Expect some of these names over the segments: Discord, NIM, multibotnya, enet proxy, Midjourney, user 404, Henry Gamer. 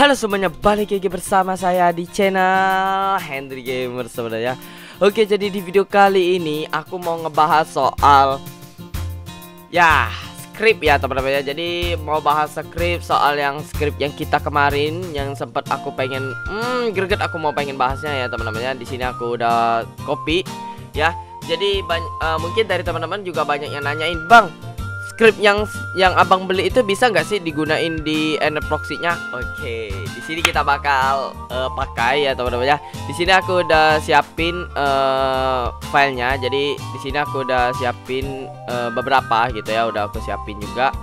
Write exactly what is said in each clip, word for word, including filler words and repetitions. Halo semuanya, balik lagi bersama saya di channel Henry Gamer sebenarnya. Oke, jadi di video kali ini aku mau ngebahas soal ya script ya teman-teman ya. Jadi mau bahas script, soal yang script yang kita kemarin yang sempat aku pengen hmm, greget aku mau pengen bahasnya ya teman-teman ya. Di sini aku udah copy ya. Jadi uh, mungkin dari teman-teman juga banyak yang nanyain, "Bang, script yang yang abang beli itu bisa nggak sih digunain di enet proxy-nya?" Oke, di sini kita bakal uh, pakai ya teman-teman ya. Di sini aku udah siapin uh, filenya. Jadi di sini aku udah siapin uh, beberapa gitu ya. Udah aku siapin juga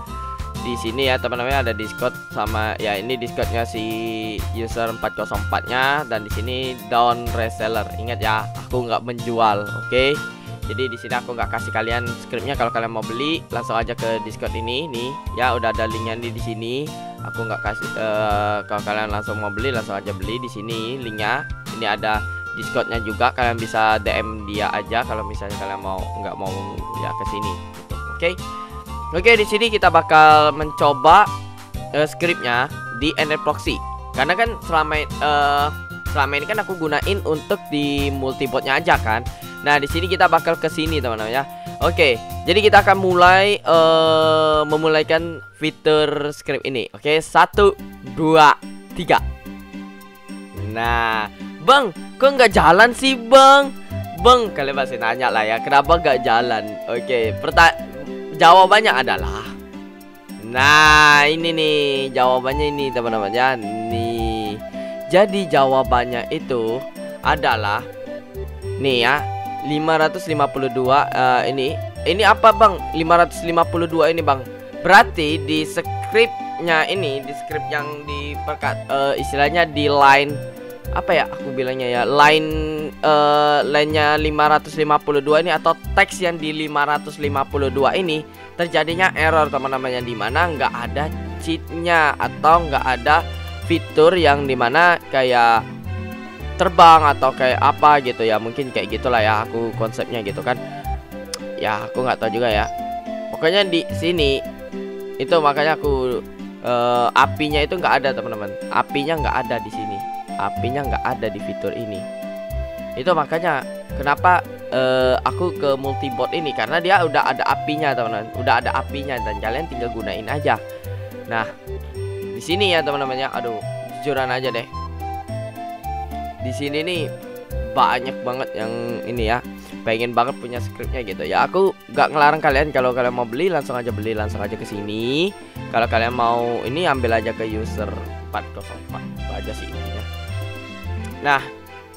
di sini ya teman-teman. Ada Discord sama ya ini Discordnya si user empat nol empat-nya, dan di sini down reseller. Ingat ya, aku nggak menjual. Oke. Okay? Jadi di sini aku nggak kasih kalian scriptnya. Kalau kalian mau beli, langsung aja ke Discord ini nih. Ya udah ada linknya nih di sini. Aku nggak kasih. Uh, kalau kalian langsung mau beli, langsung aja beli di sini linknya. Ini ada Discordnya juga. Kalian bisa D M dia aja kalau misalnya kalian mau nggak mau ya ke sini. Oke, okay? oke okay, di sini kita bakal mencoba uh, scriptnya di enet proxy. Karena kan selama uh, selama ini kan aku gunain untuk di multibotnya aja kan. Nah, di sini kita bakal ke sini, teman-teman ya. Oke, jadi kita akan mulai uh, memulaikan fitur script ini. Oke, satu dua tiga. Nah, Bang, kok nggak jalan sih, Bang? Bang, kalian pasti nanya lah ya, kenapa nggak jalan? Oke, jawabannya adalah, nah, ini nih jawabannya ini, teman-teman ya. Nih. Jadi jawabannya itu adalah nih ya, lima ratus lima puluh dua uh, ini. Ini apa, Bang? lima ratus lima puluh dua ini, Bang. Berarti di scriptnya ini, di script yang di perkat uh, istilahnya di line apa ya? Aku bilangnya ya, line uh, line-nya lima ratus lima puluh dua ini atau teks yang di lima ratus lima puluh dua ini terjadinya error, teman-teman, yang dimana nggak ada cheatnya atau nggak ada fitur yang dimana kayak terbang atau kayak apa gitu ya, mungkin kayak gitulah ya, aku konsepnya gitu kan ya, aku nggak tahu juga ya, pokoknya di sini itu makanya aku uh, apinya itu nggak ada, teman-teman, apinya nggak ada di sini, apinya nggak ada di fitur ini. Itu makanya kenapa uh, aku ke multibot ini, karena dia udah ada apinya, teman-teman, udah ada apinya, dan kalian tinggal gunain aja. Nah, di sini ya teman-teman ya, aduh jujuran aja deh. Di sini nih banyak banget yang ini ya, pengen banget punya scriptnya gitu ya. Aku gak ngelarang kalian, kalau kalian mau beli langsung aja beli, langsung aja ke sini. Kalau kalian mau ini ambil aja ke user empat nol empat, itu aja sih intinya. Nah,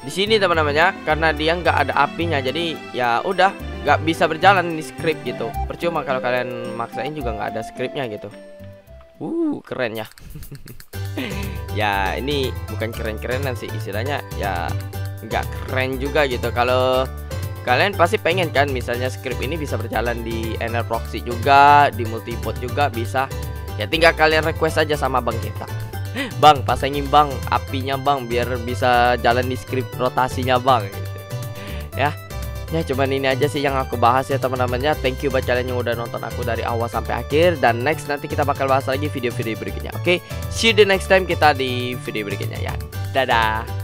di sini teman-teman ya, karena dia nggak ada apinya, jadi ya udah nggak bisa berjalan di script gitu. Percuma kalau kalian maksain juga nggak ada scriptnya gitu. Uh, keren ya. Ya ini bukan keren-kerenan sih istilahnya ya, nggak keren juga gitu. Kalau kalian pasti pengen kan misalnya script ini bisa berjalan di enet proxy juga, di multibot juga bisa ya, tinggal kalian request aja sama bang kita, "Bang, pasangin bang apinya bang biar bisa jalan di script rotasinya bang," gitu ya. Ya cuman ini aja sih yang aku bahas ya teman-temannya. Thank you buat kalian yang udah nonton aku dari awal sampai akhir, dan next nanti kita bakal bahas lagi video-video berikutnya. Oke, okay? See you the next time kita di video berikutnya ya. Dadah.